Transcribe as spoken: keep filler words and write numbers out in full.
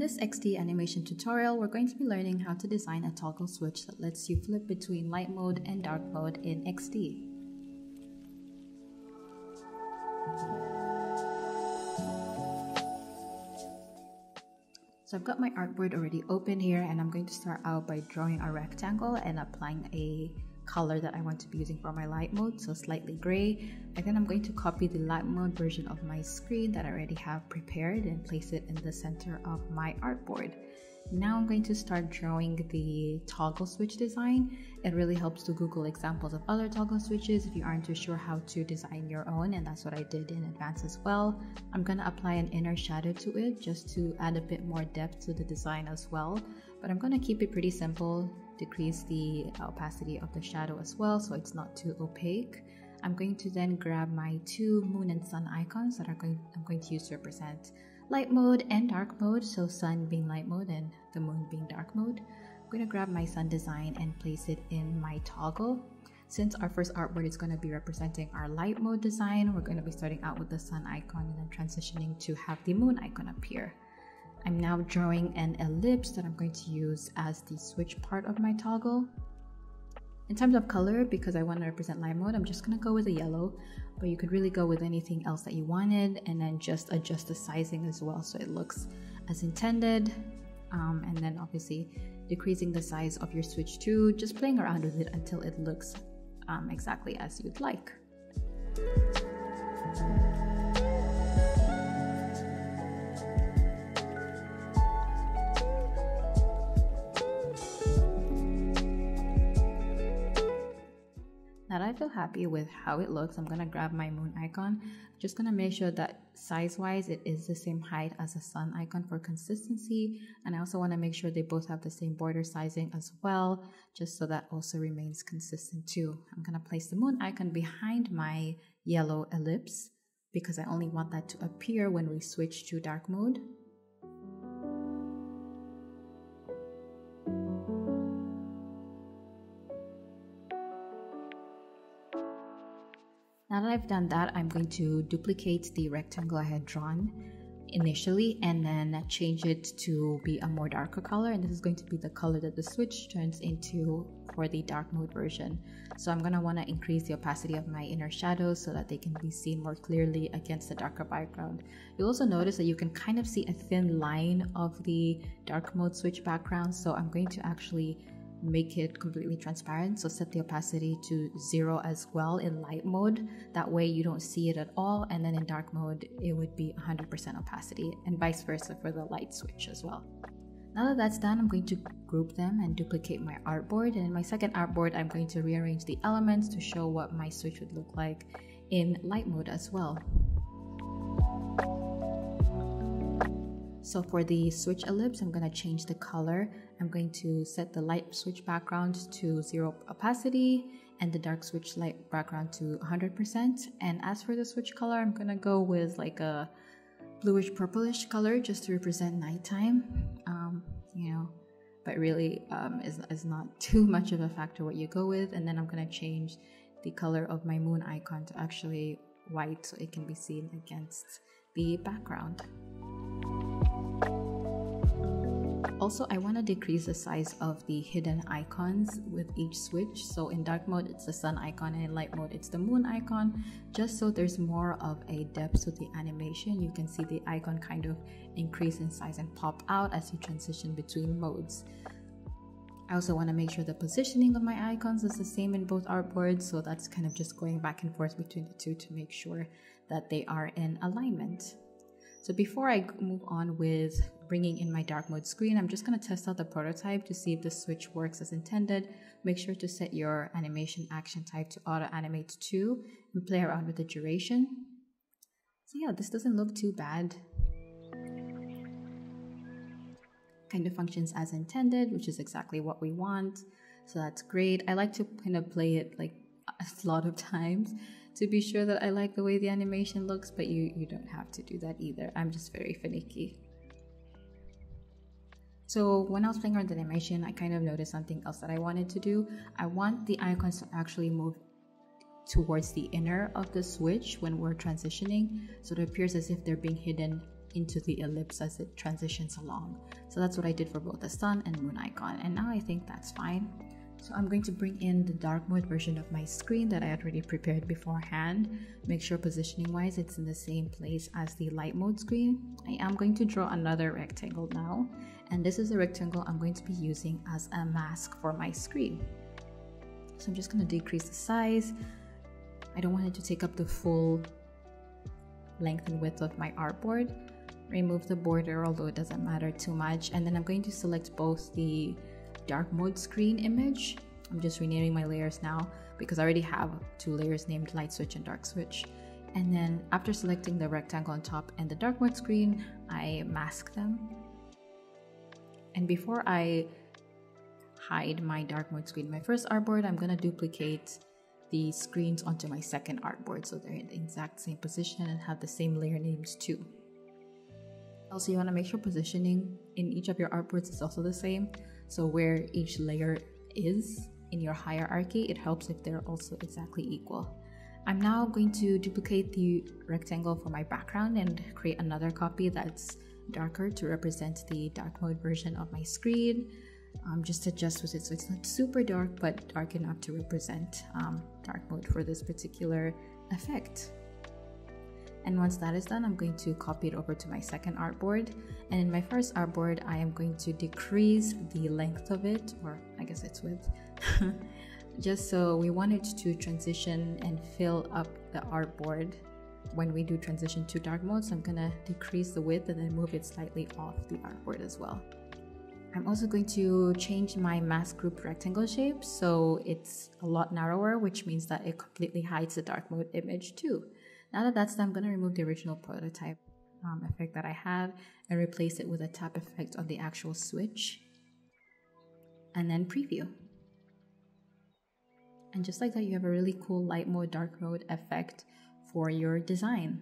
this X D animation tutorial, we're going to be learning how to design a toggle switch that lets you flip between light mode and dark mode in X D. So I've got my artboard already open here, and I'm going to start out by drawing a rectangle and applying a color that I want to be using for my light mode, so slightly gray. And then I'm going to copy the light mode version of my screen that I already have prepared and place it in the center of my artboard. Now I'm going to start drawing the toggle switch design. It really helps to Google examples of other toggle switches if you aren't too sure how to design your own, and that's what I did in advance as well. I'm going to apply an inner shadow to it just to add a bit more depth to the design as well, but I'm going to keep it pretty simple, decrease the opacity of the shadow as well so it's not too opaque. I'm going to then grab my two moon and sun icons that are going, I'm going to use to represent light mode and dark mode, so sun being light mode and the moon being dark mode. I'm going to grab my sun design and place it in my toggle. Since our first artboard is going to be representing our light mode design, we're going to be starting out with the sun icon and then transitioning to have the moon icon appear. I'm now drawing an ellipse that I'm going to use as the switch part of my toggle. In terms of color, because I want to represent light mode, I'm just going to go with a yellow, but you could really go with anything else that you wanted, and then just adjust the sizing as well so it looks as intended. Um, and then obviously decreasing the size of your switch too, just playing around with it until it looks um, exactly as you'd like. Now that I feel happy with how it looks, I'm going to grab my moon icon. I'm just going to make sure that size-wise it is the same height as the sun icon for consistency. And I also want to make sure they both have the same border sizing as well, just so that also remains consistent too. I'm going to place the moon icon behind my yellow ellipse because I only want that to appear when we switch to dark mode. Now that I've done that, I'm going to duplicate the rectangle I had drawn initially and then change it to be a more darker color, and this is going to be the color that the switch turns into for the dark mode version. So I'm going to want to increase the opacity of my inner shadows so that they can be seen more clearly against the darker background. You'll also notice that you can kind of see a thin line of the dark mode switch background, so I'm going to actually make it completely transparent, so set the opacity to zero as well in light mode, that way you don't see it at all, and then in dark mode it would be one hundred percent opacity, and vice versa for the light switch as well. Now that that's done, I'm going to group them and duplicate my artboard, and in my second artboard I'm going to rearrange the elements to show what my switch would look like in light mode as well. So for the switch ellipse, I'm going to change the color. I'm going to set the light switch background to zero opacity and the dark switch light background to one hundred percent. And as for the switch color, I'm going to go with like a bluish purplish color just to represent nighttime, um, you know, but really um, is, is not too much of a factor what you go with. And then I'm going to change the color of my moon icon to actually white so it can be seen against the background. Also, I want to decrease the size of the hidden icons with each switch. So in dark mode, it's the sun icon, and in light mode, it's the moon icon. Just so there's more of a depth to the animation, you can see the icon kind of increase in size and pop out as you transition between modes. I also want to make sure the positioning of my icons is the same in both artboards. So that's kind of just going back and forth between the two to make sure that they are in alignment. So before I move on with bringing in my dark mode screen, I'm just going to test out the prototype to see if the switch works as intended. Make sure to set your animation action type to auto animate to and play around with the duration. So yeah, this doesn't look too bad. Kind of functions as intended, which is exactly what we want. So that's great. I like to kind of play it like a lot of times to be sure that I like the way the animation looks, but you, you don't have to do that either. I'm just very finicky. So when I was playing around the animation, I kind of noticed something else that I wanted to do. I want the icons to actually move towards the inner of the switch when we're transitioning, so it appears as if they're being hidden into the ellipse as it transitions along. So that's what I did for both the sun and moon icon, and now I think that's fine. So I'm going to bring in the dark mode version of my screen that I had already prepared beforehand. Make sure positioning wise it's in the same place as the light mode screen. I am going to draw another rectangle now, and this is the rectangle I'm going to be using as a mask for my screen. So I'm just going to decrease the size. I don't want it to take up the full length and width of my artboard. Remove the border, although it doesn't matter too much, and then I'm going to select both the dark mode screen image. I'm just renaming my layers now because I already have two layers named light switch and dark switch. And then after selecting the rectangle on top and the dark mode screen, I mask them. And before I hide my dark mode screen, my first artboard, I'm gonna duplicate the screens onto my second artboard so they're in the exact same position and have the same layer names too. Also, you want to make sure positioning in each of your artboards is also the same. So where each layer is in your hierarchy, it helps if they're also exactly equal. I'm now going to duplicate the rectangle for my background and create another copy that's darker to represent the dark mode version of my screen. Um, just adjust with it so it's not super dark, but dark enough to represent um, dark mode for this particular effect. And once that is done, I'm going to copy it over to my second artboard, and in my first artboard I am going to decrease the length of it, or I guess it's width, just so we want it to transition and fill up the artboard when we do transition to dark mode. So I'm gonna decrease the width and then move it slightly off the artboard as well. I'm also going to change my mask group rectangle shape so it's a lot narrower, which means that it completely hides the dark mode image too. Now that that's done, I'm going to remove the original prototype um, effect that I have and replace it with a tap effect on the actual switch, and then preview. And just like that, you have a really cool light mode, dark mode effect for your design.